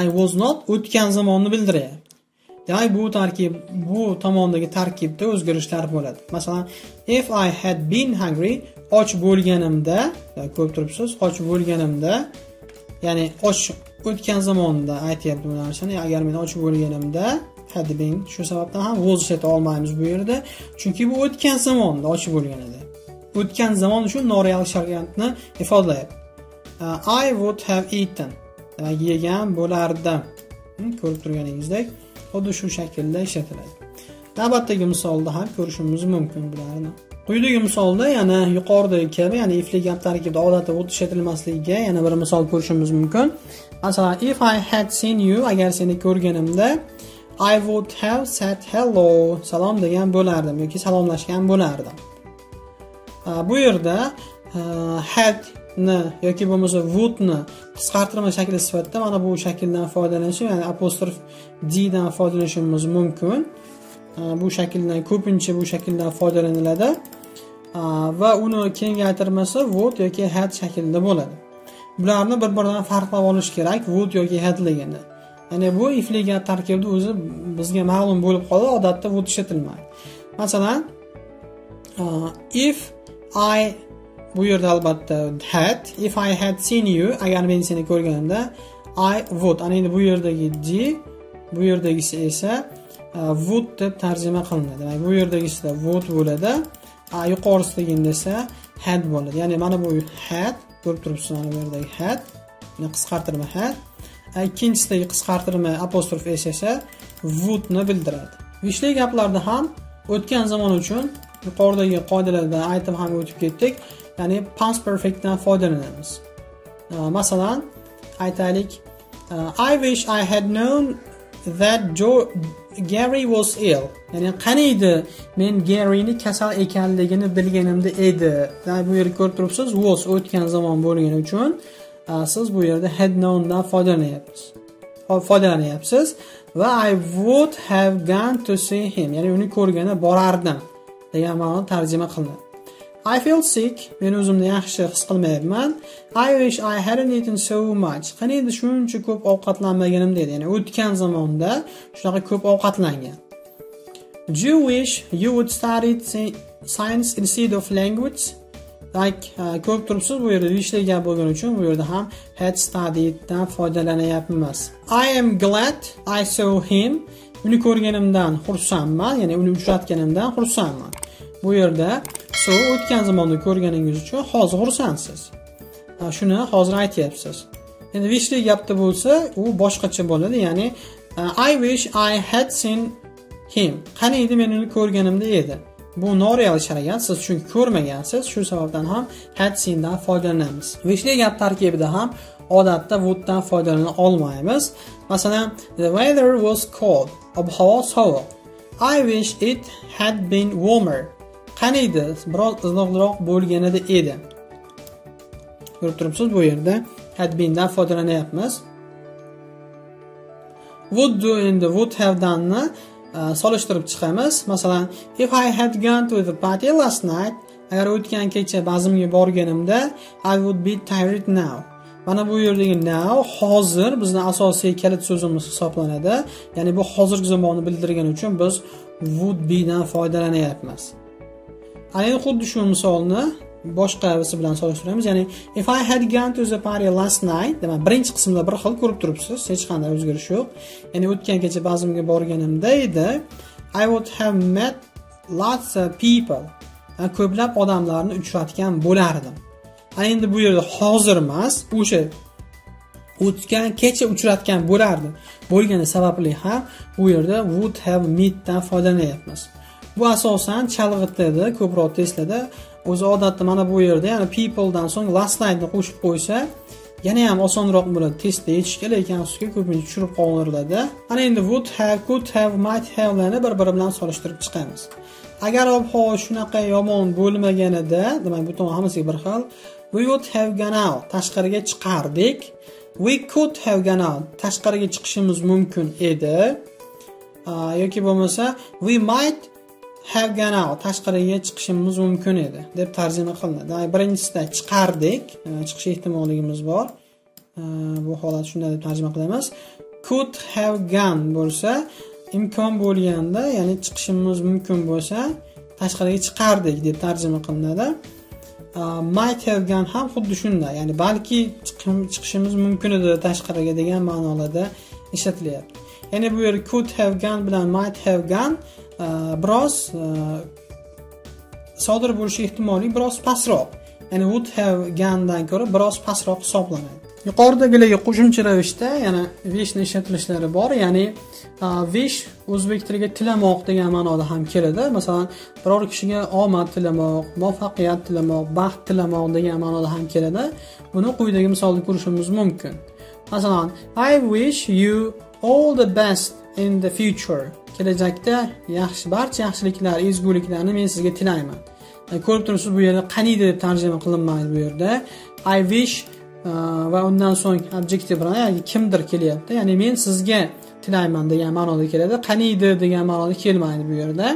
I was not o'tgan zamonni bildiradi. Demak, bu tarkib, bu tomondagi tarkibda o'zgarishlar bo'ladi. Masalan, if I had been hungry, och bo'lganimda, ko'rib turibsiz, och bo'lganimda, ya'ni och o'tgan zamonda aytayapti bu narsani. Agar men och bo'lganimda had been, shu sababdan ham was ishlata olmaymiz bu yerda, chunki bu o'tgan zamonda och bo'lgan edi. O'tgan zamon uchun noreal sharoitni ifodalayapti. Uh, I would have eaten. Demak, yegan bo'lardim. Ko'rib turganingizdek xuddi shu shaklda ishlatiladi. Navbatdagi misolda ham ko'rishimiz mumkin bularni. Quyidagi misolda yana yuqoridagi kabi, ya'ni if gap tarkibida odatda o'tish etilmasligiga yana bir misol ko'rishimiz mumkin. Masalan, if I had seen you, agar seni ko'rganimda, I would have said hello, salom degan bo'lardim yoki salomlashgan bo'lardim. Bu yerda had ne yoki bo'lmasa would ni qisqartirma shakli sifatida mana bu shakldan foydalanishim, ya'ni apostrof d dan foydalanishimiz mumkin. Bu shakldan ko'pincha bu shakldan foydalaniladi va uni kengaytirmasa would yoki had shaklida bo'ladi. Bularni bir-biridan farqlab olish kerak would yoki hadligini. Ya'ni bu ifliga tarkibda o'zi bizga ma'lum bo'lib qoladi, odatda would ishlatilmaydi. Masalan, if I bu yerda albatta had, if I had seen you, agar men seni ko'rganimda, I would. Ana endi bu yerdagi d, bu yerdagisi esa would deb tarjima qilinadi. Demak, bu yerdagisida would bo'ladi, yuqorisidagida esa had bo'ladi. Ya'ni mana bu had, ko'rib turibsiz, mana bu yerdagi had, qisqartirma had. Ikkinchisidagi qisqartirma apostrof s esa would ni bildiradi. Ishli gaplarda ham o'tgan zamon uchun yuqoridagi qoidalardan aytib ham o'tib ketdik. Yani past perfect'dan foydalanamiz. Masalan, aytaylik, I wish I had known that Joe, Gary was ill. Yani qaniydi men Gary'ni kasal ekanligini bilganimda edi. Yani bu yerda ko'rib turibsiz, was o'tgan zamon bo'lgani uchun siz bu yerda had known'dan foydalanyapsiz. Foydalanyapsiz va I would have gone to see him. Yani uni ko'rgani borardim degan ma'noni tarjima qilinadi. I feel sick. Men o'zimni yaxshi his qilmayapman. I wish I hadn't eaten so much. Qaniydi shuncha ko'p ovqatlanmaganim dedi. Ya'ni o'tgan zamonda shunaqa ko'p ovqatlangan. Do you wish you would study science instead of language? Like uh, ko'p turibsiz bu yerda wishli gap bo'lgani uchun bu yerda ham had studied dan foydalanayapmiz. I am glad I saw him. Uni ko'rganimdan xursandman, ya'ni uni uchratganimdan xursandman. Bu yerda so o'tgan zamonda ko'rganingiz uchun hozir xursandsiz. Shuni hozir aytyapsiz. Endi wishli gapda bo'lsa, u boshqacha bo'ladi, ya'ni I wish I had seen him. Qaniydi men uni ko'rganimda edi. Bu noreal sharoit, siz chunki ko'rmagansiz, shu sababdan ham had seen dan foydalanamiz. Wishli gap tarkibida ham odatda would dan foydalana olmaymiz. Masalan, the weather was cold. Ob-havo sovuq. I wish it had been warmer. Qaniydi biroz izohliroq bo'lganida edi. Ko'rib turibsiz bu yerda had been'dan foydalanyapmiz. Would do endi would have done'ni solishtirib chiqamiz. Masalan, if I had gone to the party last night, agar o'tgan kecha bazmga borganimda, I would be tired now. Mana bu yerdagi now hozir bizning asosiy kalit so'zimiz hisoblanadi. Ya'ni bu hozirgi zamonni bildirgani uchun biz would be'dan foydalanyapmiz. Aynan xuddi shu misolni boshqasi bilan solishtiramiz. Ya'ni if I had gone to the party last night, demak birinchi qismda bir xil ko'rib turibsiz, hech qanday o'zgarish yo'q. Ya'ni o'tgan kecha bazmga borganimda edi, I would have met lots of people. Yani ko'plab odamlarni uchratgan bo'lardim. Ana endi bu yerda hozir emas, o'sha o'tgan kecha uchratgan bo'lardim. Bo'lgani sababli ham bu yerda would have met dan foydalanyapmiz. Bu asosan chalg'itlarda ko'proq testlarda o'zi odatda mana bu yerda, ya'ni people dan so'ng last night ni qo'shib qo'ysa yana ham osonroq bo'ladi testda yetishga, lekin afsuski ko'pincha tushirib qolaveradi. Ana endi would have, could have, might have larni bir-biri bilan solishtirib chiqamiz. Agar ob-havo shunaqa yomon bo'lmaganida, demak bu tomon hammasi bir xil. We would have gone out, tashqariga chiqardik. We could have gone out. Tashqariga chiqishimiz mumkin edi. Yoki bo'lmasa we might have gone out. Tashqariga chiqishimiz mumkin edi deb tarjima qilinadi. Demak, birinchisida chiqardik, chiqish ehtimolligimiz bor. Bu holat shunday deb tarjima qilamiz. Could have gone bo'lsa, imkon bo'lganda, ya'ni chiqishimiz mumkin bo'lsa, tashqariga chiqardik deb tarjima qilinadi. Might have gone ham xuddi shunday, ya'ni balki chiqishimiz mumkin edi tashqariga degan ma'nolarda ishlatilyapti. Ya'ni bu yer could have gone bilan might have gone biroz sodir bo'lishi ehtimoli biroz pastroq. Ya'ni would have gone dan ko'ra biroz pastroq hisoblanadi. Yuqoridagilarga qo'shimcha ravishda yana wish ni ishlatilishlari bor, ya'ni wish o'zbek tiliga tilamoq degan ma'noda ham keladi. Masalan, biror kishiga omad tilamoq, muvaffaqiyat tilamoq, baxt tilamoq degan ma'noda ham keladi. Buni quyidagi misolda ko'rishimiz mumkin. Masalan, I wish you all the best in the future. Kelajakda yaxshi barcha yaxshiliklar, ezguliklarni men sizga tilayman. Ko'rib turibsiz, bu yerda qaniydi deb tarjima qilinmaydi bu yerda. I wish va undan so'ng adjektiv bilan, ya'ni kimdir kelyapti, ya'ni men sizga tilayman degan ma'noda keladi. Qaniydi degan ma'noda kelmaydi bu yerda.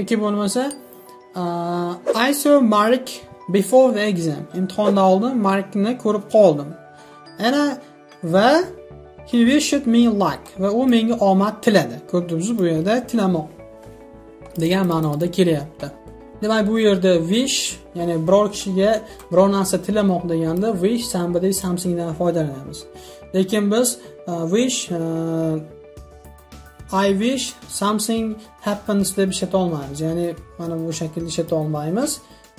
Yoki bo'lmasa I saw Mark before the exam. Imtihondan oldin Markni ko'rib qoldim. Ana va he wished me luck va u menga omad tiladi. Ko'rdingiz, bu yerda tilamoq degan ma'noda kelyapti. Demak, bu yerda wish, ya'ni biror kishiga biror narsa tilamoq deganda wish somebody something dan foydalanamiz. Lekin biz wish I wish something happens deb ishlata olmaymiz. Ya'ni mana bu shaklda ishlata olmaymiz.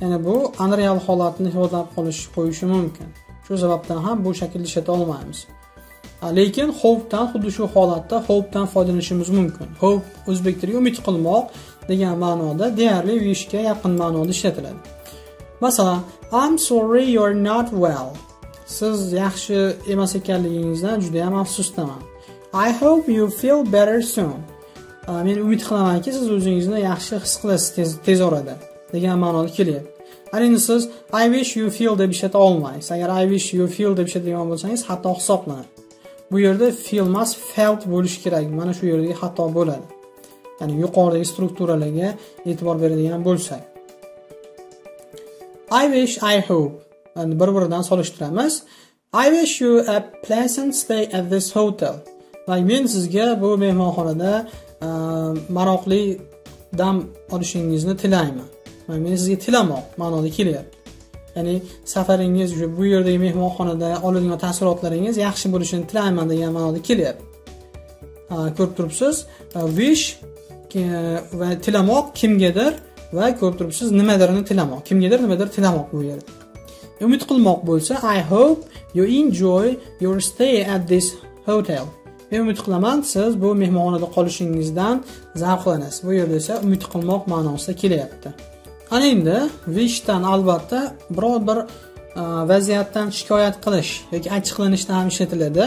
Ya'ni bu unreal holatni ifodalab qolish qo'yishi mumkin. Shu sababdan ham bu shaklda ishlata olmaymiz. Lekin hope'dan, xuddi shu holatda hope'dan foydalanishimiz mumkin. Hope o'zbek tiliga umid qilmoq degan ma'noda deyarli wishga yaqin ma'noda ishlatiladi. Masalan, I'm sorry you're not well. Siz yaxshi emas ekanligingizdan juda ham afsusdaman. I hope you feel better soon. Men umid qilamanki, siz o'zingizni yaxshi his qilasiz tez orada degan ma'noda kelyapti. Agar siz I wish you feel deb ishlata olmaysiz. Agar I wish you feel deb ishlatadigan bo'lsangiz, xato hisoblanadi. Bu yerda feel emas felt bo'lishi kerak. Mana shu yerdagi xato bo'ladi. Yani yuqoridagi strukturalarga e'tibor beradigan bo'lsak, I wish, I hope, yani bir-biridan solishtiramiz. I wish you a pleasant stay at this hotel. Va men sizga bu mehmonxonada maroqli dam olishingizni tilayman. Va men sizga tilamoq ma'noda kelyapti. Ya'ni safaringiz bu yerdagi mehmonxonada oladigan taassurotlaringiz yaxshi bo'lishini tilayman degan ma'noda kelyapti. Ko'rib turibsiz, wish va tilamoq kimgadir va ko'rib turibsiz nimadarini tilamoq, kimgadir nimadir tilamoq bu yerda. Umid qilmoq bo'lsa I hope you enjoy your stay at this hotel. Men umid qilaman, siz bu mehmonxonada qolishingizdan zavqlanasiz. Bu yerda esa umid qilmoq ma'nosida kelyapti. Ana endi wishdan albatta biror bir vaziyatdan shikoyat qilish yoki achchiqlanishdan ham ishlatiladi.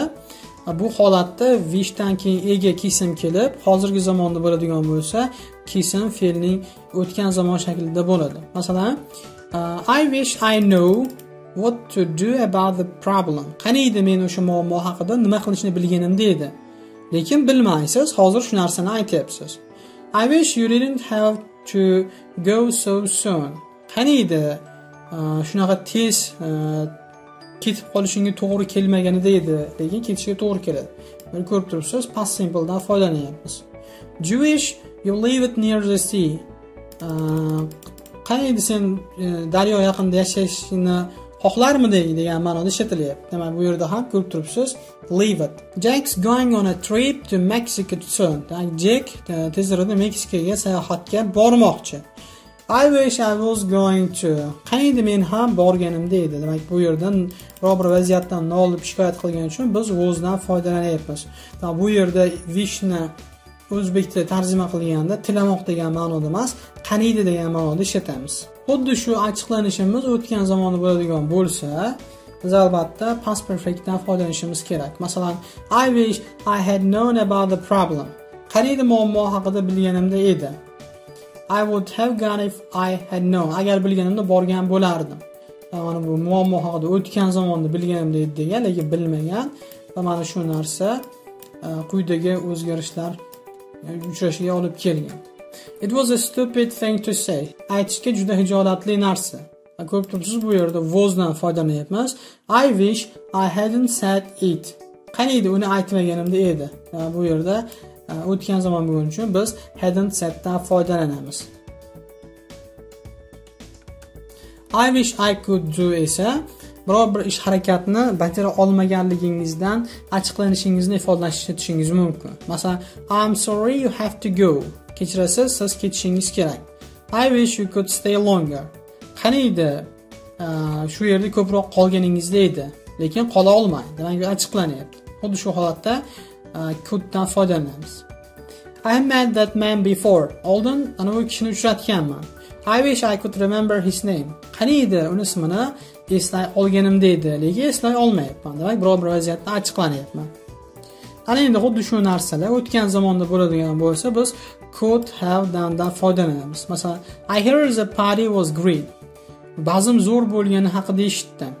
Bu holatda wishdan keyin ega kesim kelib, hozirgi zamonda bo'ladigan bo'lsa, kesim fe'lning o'tgan zamon shaklida bo'ladi. Masalan, I wish I know what to do about the problem. Qaniydi men o'sha muammo haqida nima qilishni bilganimda edi. Lekin bilmaysiz, hozir shu narsani aytyapsiz. I wish you didn't have to go so soon. Qaniydi shunaqa tez ketib qolishingga to'g'ri kelmaganida edi, lekin ketishga to'g'ri keladi. Mana ko'rib turibsiz, past simple dan foydalanyapmiz. You wish you live it near the sea. Qaniydi sen daryo yaqinida yashashingni xohlarmiding degan ma'noda ishlatilyapti. Demak, bu yerda ham ko'rib turibsiz, live it. Jack's going on a trip to Mexico soon. Ya'ni Jack tez orada Meksikaga sayohatga bormoqchi. I wish I was going to. Qaniydi men ham borganimda edi. Demak, bu yerdan biror bir vaziyatdan nolib shikoyat qilgan uchun biz was'dan foydalanyapmiz. Demak, bu yerda wishni o'zbek tiliga tarjima qilganda tilamoq degan ma'noda emas, qaniydi degan ma'noda ishlatamiz. Xuddi shu achchiqlanishimiz o'tgan zamonda bo'ladigan bo'lsa, biz albatta past perfectdan foydalanishimiz kerak. Masalan, I wish I had known about the problem. Qaniydi muammo haqida bilganimda edi. I would have gone if I had known. Agar bilganimda borgan bo'lardim. mana bu muammo haqida o'tgan zamonda bilganimda degan, lekin bilmagan va mana shu narsa quyidagi o'zgarishlar uchrashiga olib kelgan. It was a stupid thing to say. Aytishga juda hijolatli narsa. Ko'p turibsiz bu yerda was'dan foydalanyapmiz. I wish I hadn't said it. Qaniydi uni aytmaganimda edi. Bu yerda o'tgan zamon bo'lgani uchun biz hadn't said'dan foydalanamiz. I wish I could do esa biror bir ish harakatni bajara olmaganligingizdan açıklanishingizni ifodalashtirishingiz mumkin. Masalan, I'm sorry you have to go. Kechirasiz, siz ketishingiz kerak. I wish you could stay longer. Qaniydi shu yerda ko'proq qolganingizda edi, lekin qola olmaydi. Demak, açıklanayapti. Xuddi shu holatda could'dan foydalanamiz. I met that man before. Oldin ana bu kishini uchratganman. I wish I could remember his name. Qaniydi uni ismini eslay olganimda edi, lekin eslay olmayapman. Demak, biror bir vaziyatda açıklanayapman. Ana endi xuddi shu narsalar o'tgan zamonda bo'ladigan bo'lsa, biz could have'dan foydalanamiz. Masalan, I heard the party was great. Ba'zim zo'r bo'lgani haqida eshitdim.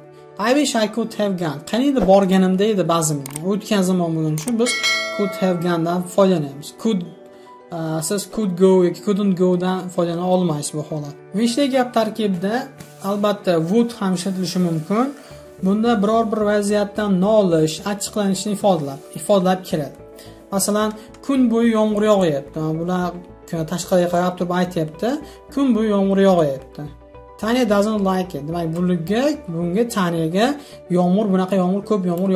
I wish I could have gone. Qaniydi borganimda edi ba'zim. O'tgan zamon bo'lgani uchun biz could have'dan foydalanamiz. Could Uh, siz could go yoki couldn't go'dan foydalana olmaysiz bu holat. Wishli gap tarkibida albatta would ham ishlatilishi mumkin. Bunda biror bir vaziyatdan nolish, achchiqlanishni ifodalab, ifodalab keladi. Masalan, kun bo'yi yomg'ir yog'yapti. Bular tashqariga qarab turib aytayapti. Kun bo'yi yomg'ir yog'yapti. Tanya doesn't like it. Demak, bunga bunga Tanyaga yomg'ir, bunaqa yomg'ir, ko'p yomg'ir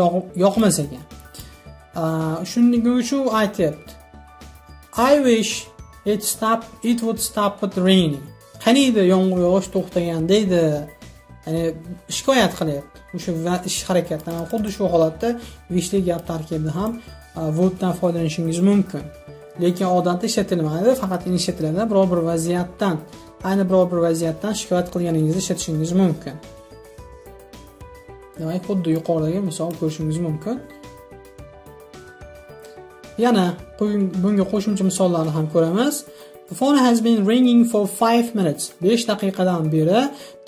yoqmas ekan. Shuning uchun aytayapti. I wish it stop it would stop with raining. Qaniydi yomg'ir yog'ish to'xtaganda edi. Ya'ni shikoyat qilyapti. O'sha ish harakatdan xuddi shu holatda wishli gap tarkibida ham would'dan foydalanishingiz mumkin. Lekin odatda ishlatilmaydi, faqat ishlatiladi biror bir vaziyatdan, ayni biror bir vaziyatdan shikoyat qilganingizda ishlatishingiz mumkin. Demak, xuddi yuqoridagi misol ko'rishingiz mumkin. Yana bunga qo'shimcha misollarni ham ko'ramiz. The phone has been ringing for five minutes. besh daqiqadan beri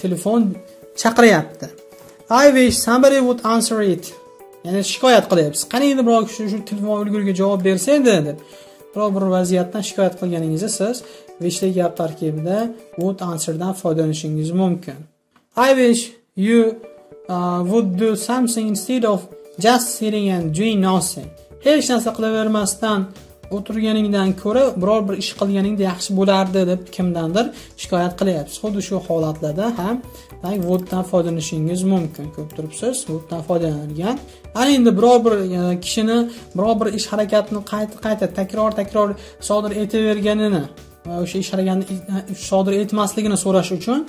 telefon chaqiryapti. I wish somebody would answer it. Ya'ni shikoyat qilyapsiz. Qaniydi biror kishi shu telefon ulgurga javob bersa edi deb. Biror bir vaziyatdan shikoyat qilganingizda siz wishli gap tarkibida would answer'dan foydalanishingiz mumkin. I wish you uh, would do something instead of just sitting and doing nothing. Hech narsa qilavermasdan o'tirganingdan ko'ra biror bir ish qilganingda yaxshi bo'lardi deb kimdandir shikoyat qilyapsiz. Xuddi shu holatlarda ham would'dan foydalanishingiz mumkin. Ko'p turibsiz, would'dan foydalanilgan. Ana endi biror bir kishini biror bir ish harakatini qayta-qayta takror-takror sodir etaverganini va o'sha ish harakatini sodir etmasligini so'rash uchun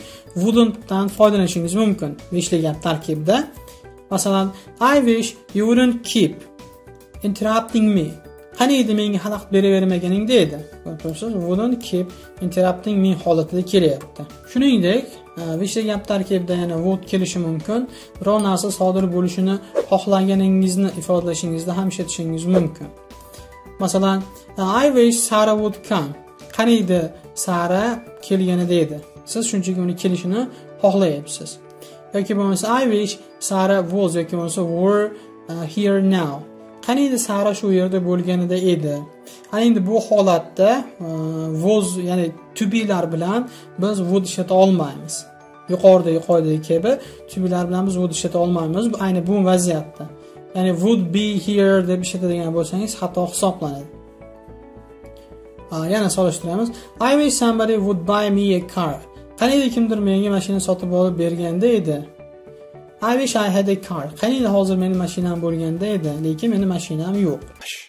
wouldn'tdan foydalanishingiz mumkin. Wishli gap tarkibida. Masalan, I wish you wouldn't keep interrupting me. Qaniydi menga xalaqit beravermaganingda edi. Ko'rasiz, wouldn't keep interrupting me holatida kelyapti. Shuningdek, wishli gap tarkibida yana would kelishi mumkin. Biror narsa sodir bo'lishini xohlaganingizni ifodalashingizda ham ishlatishingiz mumkin. Masalan, I wish Sara would come. Qaniydi Sara kelganida edi. Siz shunchaki uni kelishini xohlayapsiz. Yoki bo'lmasa I wish Sara was yoki bo'lmasa were uh, here now. Qaniydi Sara shu yerda bo'lganida edi. Ana endi bu holatda was ya'ni to be'lar bilan biz would ishlata olmaymiz. Yuqoridagi qoidadagi kabi to be'lar bilan biz would ishlata olmaymiz. Bu ayni bu vaziyatda. Ya'ni would be here deb ishlatadigan bo'lsangiz xato hisoblanadi. Yana solishtiramiz. I wish somebody would buy me a car. Qaniydi kimdir menga mashina sotib olib berganda edi. I wish I had a car. Qaniydi hozir mening mashinam bo'lganda edi, lekin mening mashinam yo'q.